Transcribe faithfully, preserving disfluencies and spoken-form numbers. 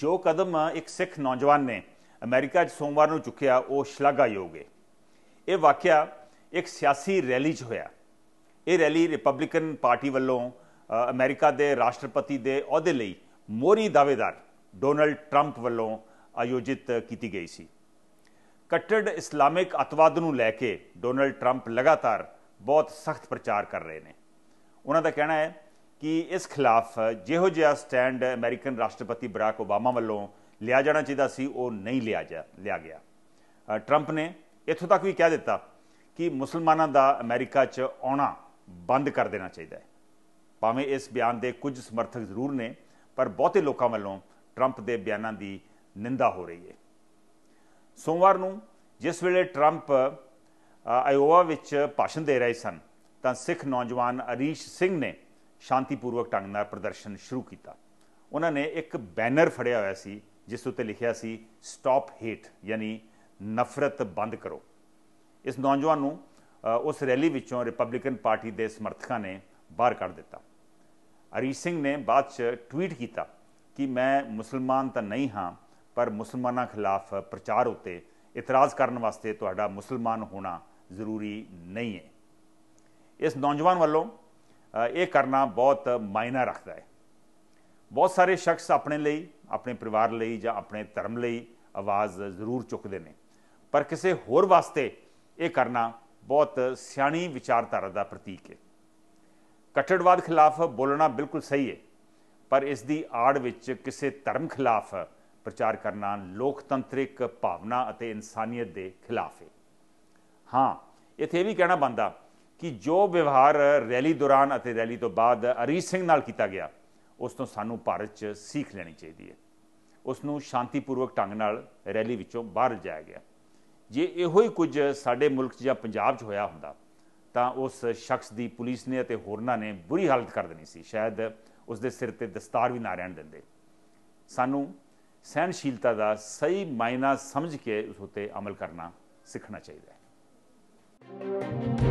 जो कदम एक सिख नौजवान ने अमेरिका सोमवार ਨੂੰ ਚੁੱਕਿਆ ਉਹ ਸ਼ਲਾਘਾਯੋਗ ਹੈ। ਇਹ ਵਾਕਿਆ ਇੱਕ ਸਿਆਸੀ ਰੈਲੀ 'ਚ ਹੋਇਆ। ਇਹ ਰੈਲੀ ਰਿਪਬਲਿਕਨ ਪਾਰਟੀ ਵੱਲੋਂ ਅਮਰੀਕਾ ਦੇ ਰਾਸ਼ਟਰਪਤੀ ਦੇ ਅਹੁਦੇ ਲਈ ਮੋਹਰੀ ਦਾਅਵੇਦਾਰ ਡੋਨਲਡ ਟਰੰਪ ਵੱਲੋਂ ਆਯੋਜਿਤ ਕੀਤੀ ਗਈ ਸੀ। ਕੱਟੜ ਇਸਲਾਮਿਕ ਅਤਵਾਦ ਨੂੰ ਲੈ ਕੇ ਡੋਨਲਡ ਟਰੰਪ ਲਗਾਤਾਰ ਬਹੁਤ ਸਖਤ ਪ੍ਰਚਾਰ ਕਰ ਰਹੇ ਨੇ। ਉਹਨਾਂ ਦਾ ਕਹਿਣਾ ਹੈ कि इस खिलाफ जिहो जिहा स्टैंड अमेरिकन राष्ट्रपति बराक ओबामा वालों लिया जाना चाहिदा सी वो नहीं लिया जा लिया गया। ट्रंप ने इत्थों तक भी कह दिता कि मुसलमानों का अमेरिका च आना बंद कर देना चाहिए है। भावें इस बयान के कुछ समर्थक जरूर ने, पर बहुते लोगों वालों ट्रंप के बयानों की निंदा हो रही है। सोमवार को जिस वेले ट्रंप आयोवा विच भाषण दे रहे सन तो सिख नौजवान अरीश सिंह ने शांतिपूर्वक ढंग नाल प्रदर्शन शुरू किया। उन्होंने एक बैनर फड़िया होया सी जिस उत्ते लिखिया सी स्टॉप हेट, यानी नफरत बंद करो। इस नौजवान नूं उस रैली विचों रिपब्लिकन पार्टी के समर्थकों ने बाहर कढ़ दिता। हरीश सिंह ने बाद च ट्वीट किया कि मैं मुसलमान तो नहीं हाँ, पर मुसलमानों खिलाफ प्रचार उत्ते इतराज़ करने वास्ते तुहाडा मुसलमान होना जरूरी नहीं है। इस नौजवान वालों ये करना बहुत मायना रखता है। बहुत सारे शख्स अपने लिए, अपने परिवार लिए या अपने धर्म लिए आवाज़ जरूर चुकते हैं, पर किसी होर वास्ते ये करना बहुत सियाणी विचारधारा का प्रतीक है। कट्टरवाद खिलाफ बोलना बिल्कुल सही है, पर इसकी आड़ विच किसी धर्म खिलाफ प्रचार करना लोकतंत्रिक भावना अते इंसानियत के खिलाफ है। हाँ, इत्थे भी कहना बनता कि जो व्यवहार रैली दौरान अते रैली तो बाद हरीश सिंह नाल कीता गया उस तो सानू भारत च सीख लेनी चाहिए है। उसनू शांतिपूर्वक ढंग नाल रैली विचों बाहर जाया गया। जे इहो ही कुछ साडे मुल्क च जां पंजाब च होया हुंदा तां उस शख्स की पुलिस ने अते होरना ने बुरी हालत कर देनी सी, शायद उसके सिर ते दस्तार भी ना रहण दिंदे। सानू सहनशीलता का सही मायना समझ के उस उत्ते अमल करना सीखना चाहिए है।